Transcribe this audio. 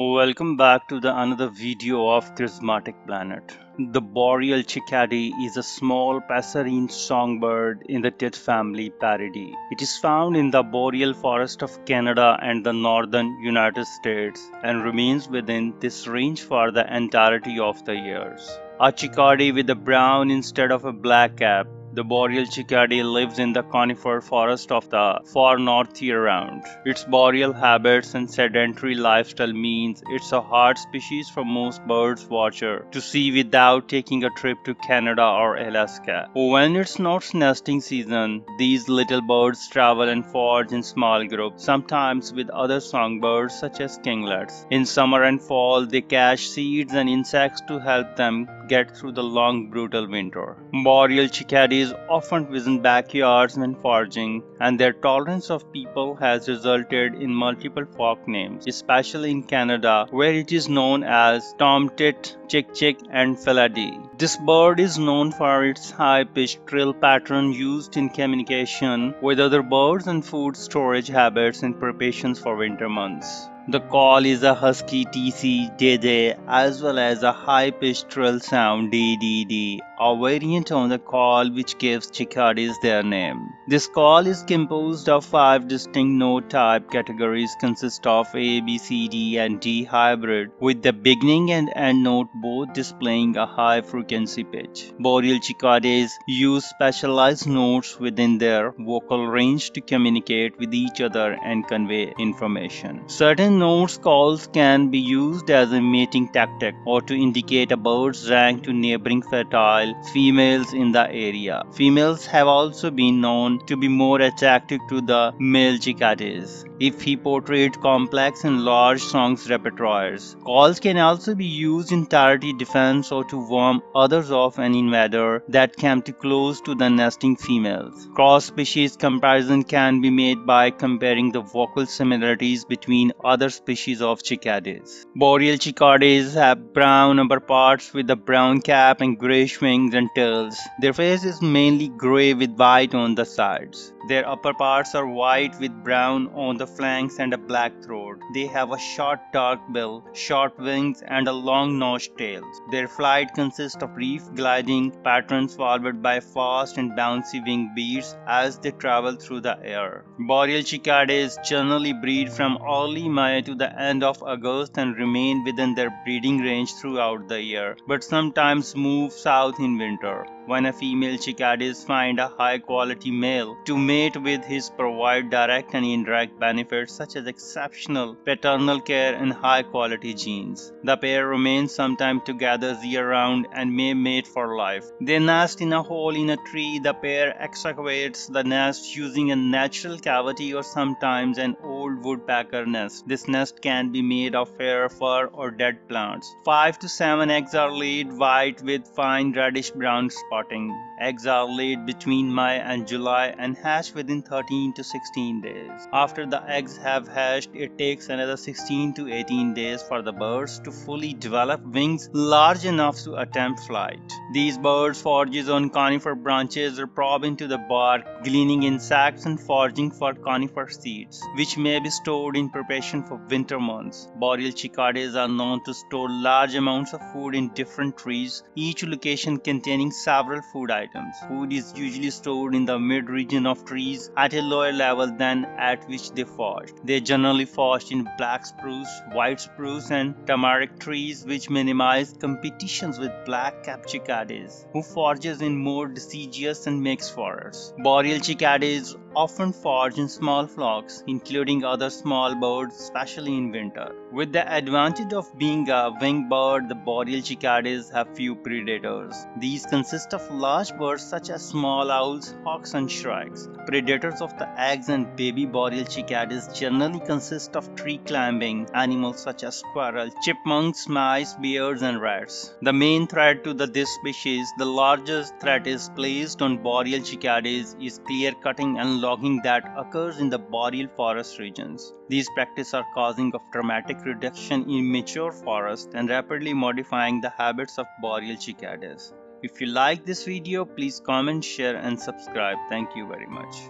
Welcome back to the another video of Charismatic Planet. The boreal cicadae is a small passerine songbird in the tit family Paridae. It is found in the boreal forest of Canada and the northern United States and remains within this range for the entirety of the years. A cicada with a brown instead of a black cap. The boreal cicada lives in the conifer forest of the far north year-round. Its boreal habits and sedentary lifestyle means it's a hard species for most birds watchers to see without taking a trip to Canada or Alaska. When it's not nesting season, these little birds travel and forage in small groups, sometimes with other songbirds such as kinglets. In summer and fall, they catch seeds and insects to help them get through the long, brutal winter. Boreal cicadae often visit backyards when foraging, and their tolerance of people has resulted in multiple folk names, especially in Canada, where it is known as tomtit, chick-chick, and Phallidae. This bird is known for its high-pitched trill pattern used in communication with other birds and food storage habits in preparations for winter months. The call is a husky TC DD as well as a high-pitched trill sound DDD, a variant on the call which gives cicadaes their name. This call is composed of 5 distinct note-type categories consist of A, B, C, D, and D hybrid, with the beginning and end note both displaying a high-frequency pitch. Boreal cicadaes use specialized notes within their vocal range to communicate with each other and convey information. Certain notes calls can be used as a mating tactic or to indicate a bird's rank to neighboring fertile females in the area. Females have also been known to be more attractive to the male cicadaes if he portrayed complex and large songs repertoires. Calls can also be used in tardy defense or to warn others of an invader that came too close to the nesting females. Cross-species comparison can be made by comparing the vocal similarities between other species of cicadaes. Boreal cicadaes have brown upperparts with a brown cap and grayish wings and tails. Their face is mainly gray with white on the sides. Their upperparts are white with brown on the flanks and a black throat. They have a short dark bill, short wings, and a long notched tail. Their flight consists of brief gliding patterns followed by fast and bouncy wing beats as they travel through the air. Boreal cicadaes generally breed from early May to the end of August and remain within their breeding range throughout the year, but sometimes move south in winter. When a female cicada finds a high-quality male to mate with, his provide direct and indirect benefits such as exceptional paternal care and high-quality genes. The pair remains sometime together year-round and may mate for life. They nest in a hole in a tree. The pair excavates the nest using a natural cavity or sometimes an old woodpecker nest. This nest can be made of hair, fur, or dead plants. 5 to 7 eggs are laid, white with fine reddish-brown spots. Eggs are laid between May and July and hatched within 13 to 16 days. After the eggs have hatched, it takes another 16 to 18 days for the birds to fully develop wings large enough to attempt flight. These birds forage on conifer branches or probe into the bark, gleaning insects and foraging for conifer seeds, which may be stored in preparation for winter months. Boreal cicadaes are known to store large amounts of food in different trees, each location containing several food items. Food is usually stored in the mid-region of trees at a lower level than at which they forage. They generally forage in black spruce, white spruce, and tamarack trees, which minimize competitions with black-capped cicadaes, who forages in more deciduous and mixed forests. Boreal cicadaes often forage in small flocks, including other small birds, especially in winter. With the advantage of being a winged bird, the boreal cicadaes have few predators. These consist of large birds such as small owls, hawks, and shrikes. Predators of the eggs and baby boreal cicadaes generally consist of tree-climbing animals such as squirrels, chipmunks, mice, bears, and rats. The main threat to this species, the largest threat is placed on boreal cicadaes, is clear-cutting and logging that occurs in the boreal forest regions. These practices are causing a dramatic reduction in mature forests and rapidly modifying the habits of boreal cicadaes. If you like this video, please comment, share, and subscribe. Thank you very much.